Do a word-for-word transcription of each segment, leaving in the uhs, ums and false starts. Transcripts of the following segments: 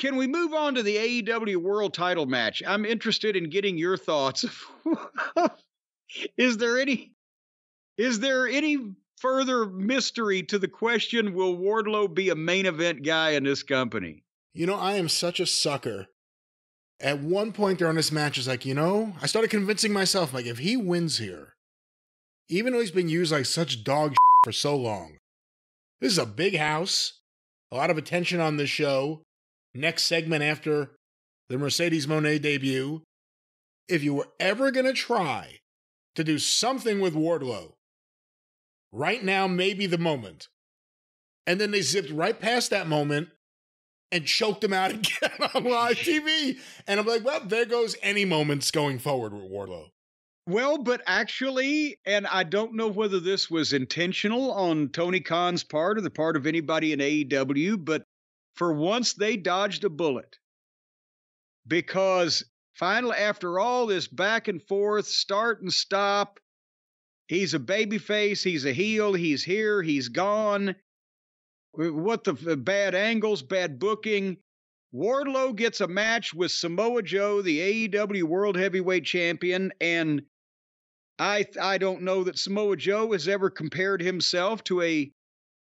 Can we move on to the A E W World Title match? I'm interested in getting your thoughts. Is there any, is there any further mystery to the question, will Wardlow be a main event guy in this company? You know, I am such a sucker. At one point during this match, it's like, you know, I started convincing myself, like, if he wins here, even though he's been used like such dog shit for so long, this is a big house, a lot of attention on this show. Next segment after the Mercedes Monet debut. If you were ever going to try to do something with Wardlow, right now may be the moment. And then they zipped right past that moment and choked him out again on live T V. And I'm like, well, there goes any moments going forward with Wardlow. Well, but actually, and I don't know whether this was intentional on Tony Khan's part or the part of anybody in A E W, but for once, they dodged a bullet, because finally, after all this back and forth, start and stop, he's a babyface, he's a heel, he's here, he's gone. What the f- bad angles, bad booking. Wardlow gets a match with Samoa Joe, the A E W World Heavyweight Champion, and I I don't know that Samoa Joe has ever compared himself to a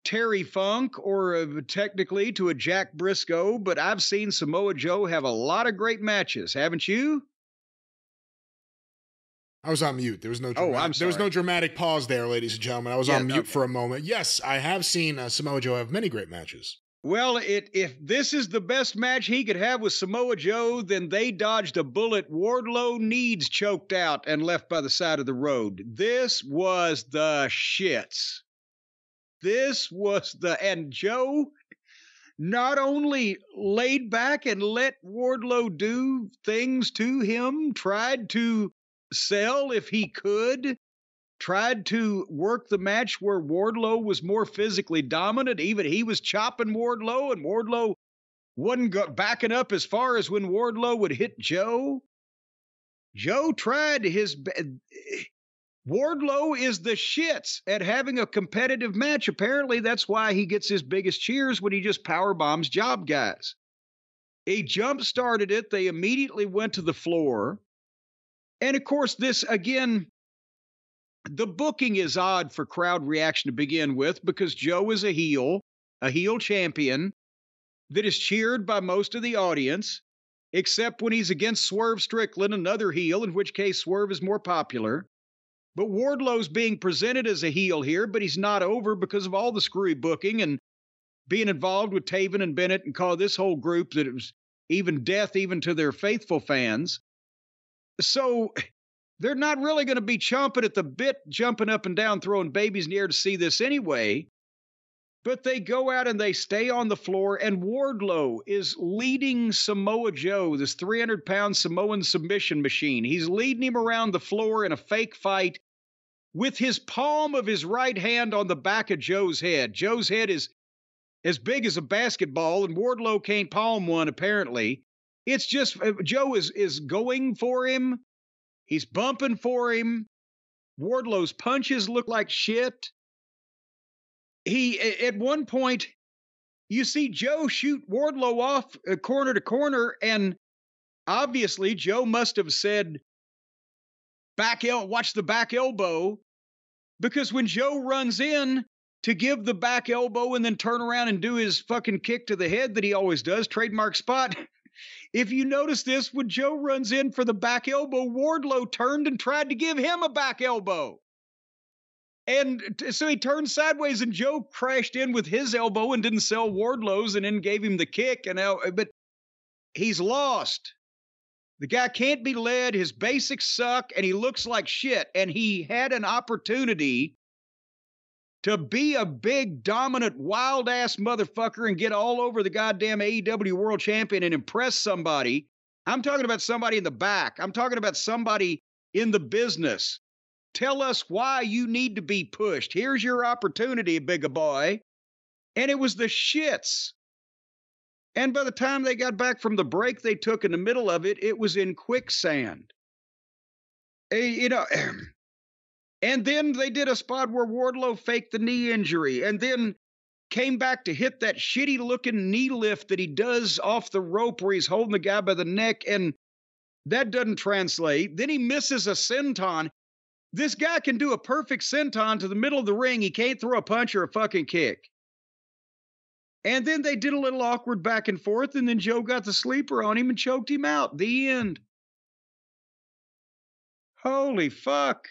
Terry Funk or uh, technically to a Jack Briscoe, but I've seen Samoa Joe have a lot of great matches, haven't you? I was on mute. There was no dramatic, oh, I'm sorry. There was no dramatic pause there, ladies and gentlemen. I was yeah, on mute okay. for a moment. Yes, I have seen uh, Samoa Joe have many great matches. Well, it, if this is the best match he could have with Samoa Joe, then they dodged a bullet. Wardlow needs choked out and left by the side of the road. This was the shits. This was the, and Joe not only laid back and let Wardlow do things to him, tried to sell if he could, tried to work the match where Wardlow was more physically dominant. Even he was chopping Wardlow, and Wardlow wasn't go- backing up as far as when Wardlow would hit Joe. Joe tried his best. Wardlow is the shits at having a competitive match. Apparently, that's why he gets his biggest cheers when he just power bombs job guys. He jump-started it. They immediately went to the floor. And, of course, this, again, the booking is odd for crowd reaction to begin with, because Joe is a heel, a heel champion that is cheered by most of the audience, except when he's against Swerve Strickland, another heel, in which case Swerve is more popular. But Wardlow's being presented as a heel here, but he's not over because of all the screwy booking and being involved with Taven and Bennett and call this whole group that it was even death, even to their faithful fans. So they're not really going to be chomping at the bit, jumping up and down, throwing babies in the air to see this anyway. But they go out and they stay on the floor, and Wardlow is leading Samoa Joe, this three hundred pound Samoan submission machine. He's leading him around the floor in a fake fight, with his palm of his right hand on the back of Joe's head. Joe's head is as big as a basketball, and Wardlow can't palm one, apparently. It's just, Joe is, is going for him. He's bumping for him. Wardlow's punches look like shit. He, at one point, you see Joe shoot Wardlow off uh, corner to corner, and obviously Joe must have said, back el- watch the back elbow, because when Joe runs in to give the back elbow and then turn around and do his fucking kick to the head that he always does, trademark spot, if you notice this, when Joe runs in for the back elbow, Wardlow turned and tried to give him a back elbow. And t- so he turned sideways, and Joe crashed in with his elbow and didn't sell Wardlow's, and then gave him the kick. And now, but he's lost. The guy can't be led. His basics suck, and he looks like shit. And he had an opportunity to be a big, dominant, wild-ass motherfucker and get all over the goddamn A E W World Champion and impress somebody. I'm talking about somebody in the back. I'm talking about somebody in the business. Tell us why you need to be pushed. Here's your opportunity, big boy. And it was the shits. And by the time they got back from the break they took in the middle of it, it was in quicksand. You know, and then they did a spot where Wardlow faked the knee injury. And then came back to hit that shitty looking knee lift that he does off the rope where he's holding the guy by the neck, and that doesn't translate. Then he misses a senton. This guy can do a perfect senton to the middle of the ring. He can't throw a punch or a fucking kick. And then they did a little awkward back and forth, and then Joe got the sleeper on him and choked him out. The end. Holy fuck.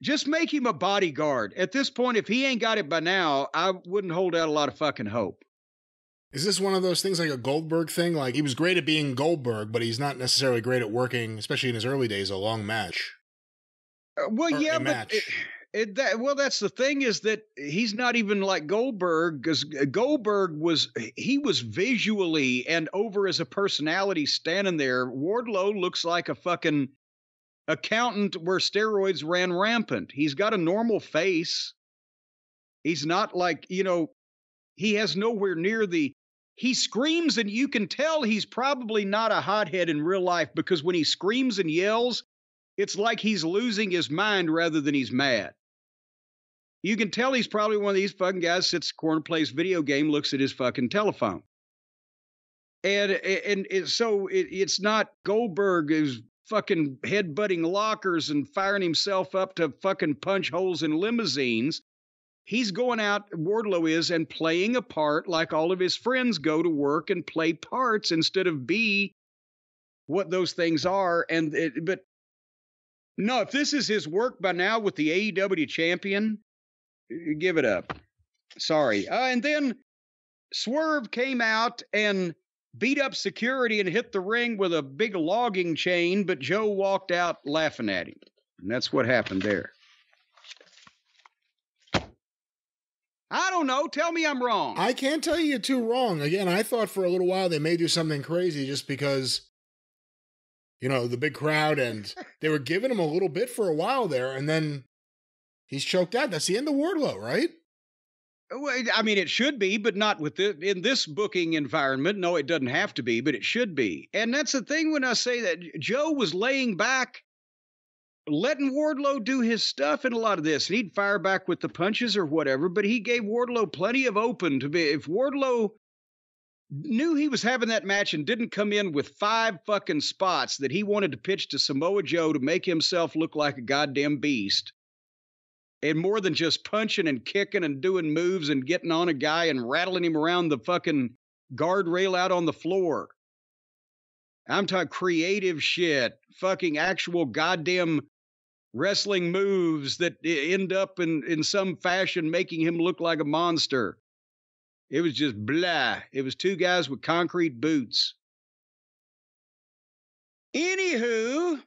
Just make him a bodyguard. At this point, if he ain't got it by now, I wouldn't hold out a lot of fucking hope. Is this one of those things like a Goldberg thing? Like, he was great at being Goldberg, but he's not necessarily great at working, especially in his early days, a long match. Uh, well, or yeah, but... It, it, that, well, that's the thing, is that he's not even like Goldberg, because Goldberg was... He was visually and over as a personality standing there. Wardlow looks like a fucking... accountant where steroids ran rampant. He's got a normal face. He's not like, you know, he has nowhere near the, he screams and you can tell he's probably not a hothead in real life, because when he screams and yells, it's like he's losing his mind rather than he's mad. You can tell he's probably one of these fucking guys sits in the corner, plays video game, looks at his fucking telephone. And, and, and so it, it's not Goldberg who's fucking headbutting lockers and firing himself up to fucking punch holes in limousines. He's going out, Wardlow is, and playing a part like all of his friends go to work and play parts instead of be what those things are. And it, but no, if this is his work by now with the A E W champion, give it up. Sorry. Uh, and then Swerve came out and beat up security and hit the ring with a big logging chain, but Joe walked out laughing at him. And that's what happened there. I don't know. Tell me I'm wrong. I can't tell you you're too wrong. Again, I thought for a little while they may do something crazy just because, you know, the big crowd, and they were giving him a little bit for a while there, and then he's choked out. That's the end of Wardlow, right? I mean, it should be, but not with the, in this booking environment. No, it doesn't have to be, but it should be. And that's the thing when I say that Joe was laying back, letting Wardlow do his stuff in a lot of this. And he'd fire back with the punches or whatever, but he gave Wardlow plenty of open to be. If Wardlow knew he was having that match and didn't come in with five fucking spots that he wanted to pitch to Samoa Joe to make himself look like a goddamn beast, and more than just punching and kicking and doing moves and getting on a guy and rattling him around the fucking guardrail out on the floor. I'm talking creative shit, fucking actual goddamn wrestling moves that end up in, in some fashion making him look like a monster. It was just blah. It was two guys with concrete boots. Anywho...